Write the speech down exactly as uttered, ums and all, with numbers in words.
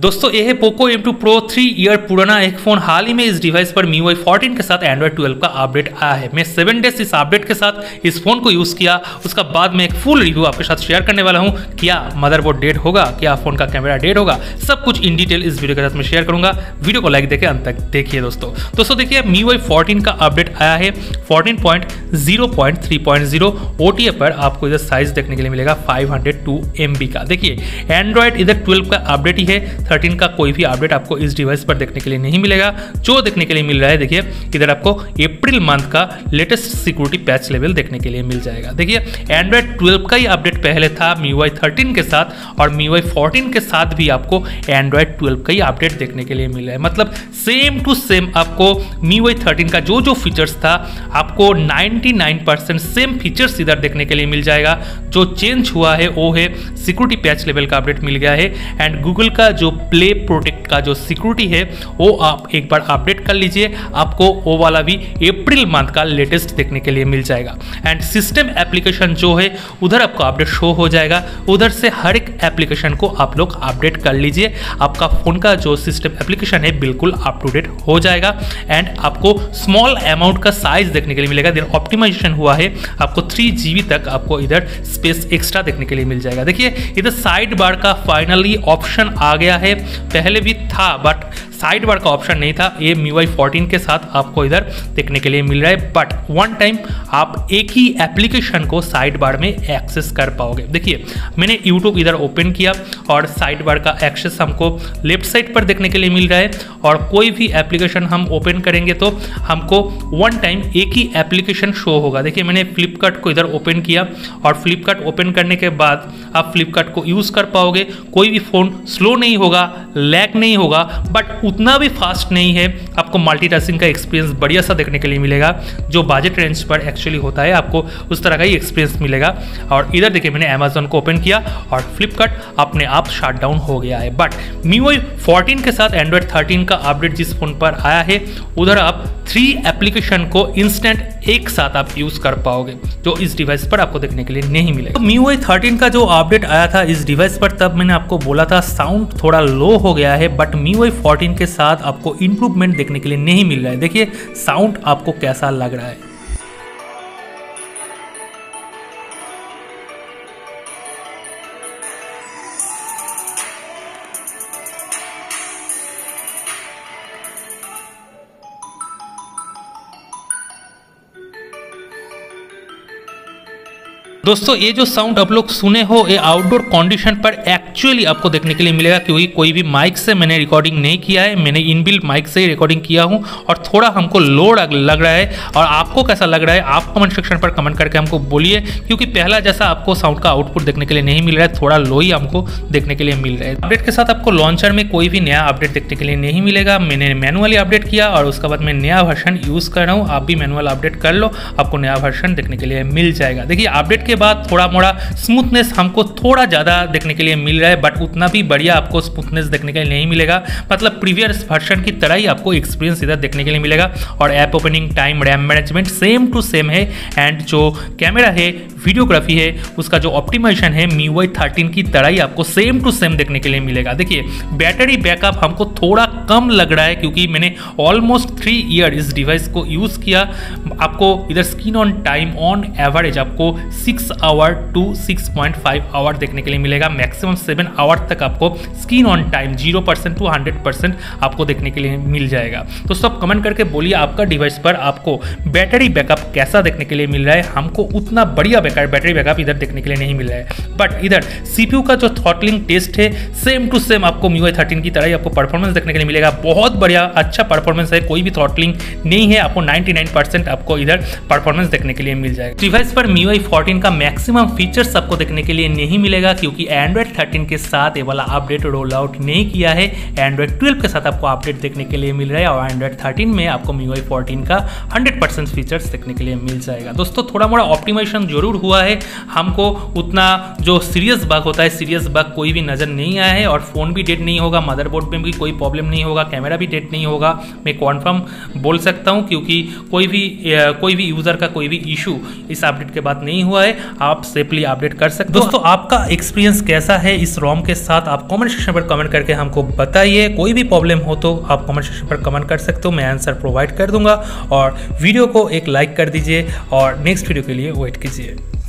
दोस्तों यह है Poco M two pro three year पुराना एक फोन। हाल ही में इस डिवाइस पर M I U I fourteen के साथ एंड्रॉइड ट्वेल्व का अपडेट आया है। मैं सेवन डेज इस अपडेट के साथ इस फोन को यूज किया, उसका बाद में एक फुल रिव्यू आपके साथ शेयर करने वाला हूं। क्या मदरबोर्ड डेड होगा, क्या फोन का कैमरा डेड होगा, सब कुछ इन डिटेल इस वीडियो के साथ मैं शेयर करूंगा। वीडियो को लाइक देके अंत तक देखिए। दोस्तों दोस्तों देखिए M I U I fourteen का अपडेट आया है fourteen point zero point three point zero. OTA पर आपको इधर साइज देखने के लिए मिलेगा five hundred two M B का। देखिए एंड्रॉइड इधर ट्वेल्व का अपडेट ही है, थर्टीन का कोई भी अपडेट आपको इस डिवाइस पर देखने के लिए नहीं मिलेगा। जो देखने के लिए मिल रहा है देखिए इधर आपको अप्रैल मंथ का लेटेस्ट सिक्योरिटी पैच लेवल देखने के लिए मिल जाएगा। देखिए एंड्रॉइड ट्वेल्व का ही अपडेट पहले था M I U I thirteen के साथ, और M I U I fourteen के साथ भी आपको एंड्रॉइड ट्वेल्व का ही अपडेट देखने के लिए मिल रहा है। मतलब सेम टू सेम आपको M I U I thirteen का जो जो फीचर्स था आपको ninety nine percent same features इधर देखने के लिए मिल जाएगा। जो चेंज हुआ है वो है सिक्योरिटी पैच लेवल का अपडेट मिल गया है, एंड गूगल का जो प्ले प्रोटेक्ट का जो सिक्योरिटी है वो आप एक बार अपडेट कर लीजिए, आपको वो वाला भी अप्रैल मंथ का लेटेस्ट देखने के लिए मिल जाएगा। एंड सिस्टम एप्लीकेशन जो है उधर आपको अपडेट शो हो जाएगा, उधर से हर एक एप्लीकेशन को आप लोग अपडेट कर लीजिए। आपका फ़ोन का जो सिस्टम एप्लीकेशन है बिल्कुल अप टू डेट हो जाएगा। एंड आपको स्मॉल अमाउंट का साइज देखने के लिए मिलेगा। देन ऑप्टिमाइजेशन हुआ है, आपको थ्री जी बी तक आपको इधर स्पेस एक्स्ट्रा देखने के लिए मिल जाएगा। देखिए इधर साइड बार का फाइनली ऑप्शन आ गया है, पहले भी था बट साइड बार का ऑप्शन नहीं था। ये M I U I fourteen के साथ आपको इधर देखने के लिए मिल रहा है, बट वन टाइम आप एक ही एप्लीकेशन को साइड बार में एक्सेस कर पाओगे। देखिए मैंने YouTube इधर ओपन किया और साइड बार का एक्सेस हमको लेफ्ट साइड पर देखने के लिए मिल रहा है, और कोई भी एप्लीकेशन हम ओपन करेंगे तो हमको वन टाइम एक ही एप्लीकेशन शो होगा। देखिए मैंने फ्लिपकार्ट को इधर ओपन किया, और फ्लिपकार्ट ओपन करने के बाद आप फ्लिपकार्ट को यूज़ कर पाओगे। कोई भी फ़ोन स्लो नहीं होगा, लैग नहीं होगा, बट उतना भी फास्ट नहीं है। आपको मल्टीटास्किंग का एक्सपीरियंस बढ़िया सा देखने के लिए मिलेगा, जो बजट रेंज पर एक्चुअली होता है, आपको उस तरह का ही एक्सपीरियंस मिलेगा। और इधर देखिए मैंने अमेजॉन को ओपन किया और फ्लिपकार्ट अपने आप शट डाउन हो गया है। But M I U I fourteen के साथ एंड्रॉइड थर्टीन का अपडेट जिस फोन पर आया है उधर आप थ्री एप्लीकेशन को इंस्टेंट एक साथ आप यूज़ कर पाओगे, जो इस डिवाइस पर आपको देखने के लिए नहीं मिलेगा। तो M I U I thirteen का जो अपडेट आया था इस डिवाइस पर, तब मैंने आपको बोला था साउंड थोड़ा लो हो गया है, but M I U I fourteen के साथ आपको इंप्रूवमेंट देखने के लिए नहीं मिल रहा है। देखिए साउंड आपको कैसा लग रहा है। दोस्तों ये जो साउंड आप लोग सुने हो ये आउटडोर कंडीशन पर एक्चुअली आपको देखने के लिए मिलेगा, क्योंकि कोई भी माइक से मैंने रिकॉर्डिंग नहीं किया है, मैंने इनबिल्ट माइक से ही रिकॉर्डिंग किया हूँ, और थोड़ा हमको लो लग रहा है। और आपको कैसा लग रहा है आप कमेंट सेक्शन पर कमेंट करके हमको बोलिए, क्योंकि पहला जैसा आपको साउंड का आउटपुट देखने के लिए नहीं मिल रहा है, थोड़ा लो ही हमको देखने के लिए मिल रहा है। अपडेट के साथ आपको लॉन्चर में कोई भी नया अपडेट देखने के लिए नहीं मिलेगा। मैंने मैनुअली अपडेट किया और उसके बाद मैं नया वर्जन यूज़ कर रहा हूँ, आप भी मैनुअल अपडेट कर लो, आपको नया वर्जन देखने के लिए मिल जाएगा। देखिए अपडेट के बाद थोड़ा मोड़ा स्मूथनेस हमको थोड़ा ज़्यादा देखने के लिए मिल रहा है, बट उतना भी बढ़िया आपको स्मूथनेस देखने के लिए नहीं मिलेगा। मतलब प्रीवियस वर्जन की तरह ही आपको एक्सपीरियंस इधर देखने के लिए मिलेगा। और app opening time, RAM management same to same है, एंड जो कैमरा है, वीडियोग्राफी है, उसका जो ऑप्टिमाइजेशन है M I U I thirteen की तरह ही आपको सेम टू सेम देखने के लिए मिलेगा। देखिए बैटरी बैकअप हमको थोड़ा कम लग रहा है, क्योंकि मैंने ऑलमोस्ट थ्री ईयर इस डिवाइस को यूज़ किया। आपको इधर screen on time on average आपको six hour to six point five hour देखने के लिए मिलेगा। मैक्सिमम सेवन आवर तक आपको screen on time zero percent to hundred percent आपको देखने के लिए मिल जाएगा। तो सब कमेंट करके बोलिए आपका डिवाइस पर आपको बैटरी बैकअप कैसा देखने के लिए मिल रहा है। हमको उतना बढ़िया बैटरी बैकअप इधर देखने के लिए नहीं मिल रहा है। बट इधर सीपीयू का जो थ्रॉटलिंग टेस्ट है सेम टू सेम आपको M I U I thirteen की तरह ही आपको परफॉर्मेंस देखने के लिए मिलेगा। बहुत बढ़िया अच्छा परफॉर्मेंस है, कोई भी थ्रॉटलिंग नहीं है, आपको नाइन्टी नाइन परसेंट आपको इधर परफॉर्मेंस देखने के लिए मिल जाएगा। डिवाइस पर M I U I fourteen का मैक्सिमम फीचर्स आपको देखने के लिए नहीं मिलेगा, क्योंकि एंड्रॉइड थर्टीन के साथ ये वाला अपडेट रोल आउट नहीं किया है। एंड्रॉइड ट्वेल्व के साथ आपको अपडेट देखने के लिए मिल रहा है, और एंड्रॉइड थर्टीन में आपको M I U I fourteen का हंड्रेड परसेंट फीचर्स देखने के लिए मिल जाएगा। दोस्तों थोड़ा मोड़ा ऑप्टिमाइजेशन जरूर हुआ है, हमको उतना जो सीरियस बग होता है सीरियस बग कोई भी नजर नहीं आया है, और फोन भी डेड नहीं होगा, मदरबोर्ड में भी कोई प्रॉब्लम नहीं नहीं होगा, कैमरा भी डेड नहीं होगा, मैं कॉन्फर्म बोल सकता हूँ, क्योंकि कोई भी कोई भी यूज़र का कोई भी इशू इस अपडेट के बाद नहीं हुआ है। आप सेफली अपडेट कर सकते हो। दोस्तों, आपका एक्सपीरियंस कैसा है इस रोम के साथ, आप कमेंट सेक्शन पर कमेंट करके हमको बताइए। कोई भी प्रॉब्लम हो तो आप कमेंट सेक्शन पर कमेंट कर सकते हो, मैं आंसर प्रोवाइड कर दूंगा। और वीडियो को एक लाइक कर दीजिए और नेक्स्ट वीडियो के लिए वेट कीजिए।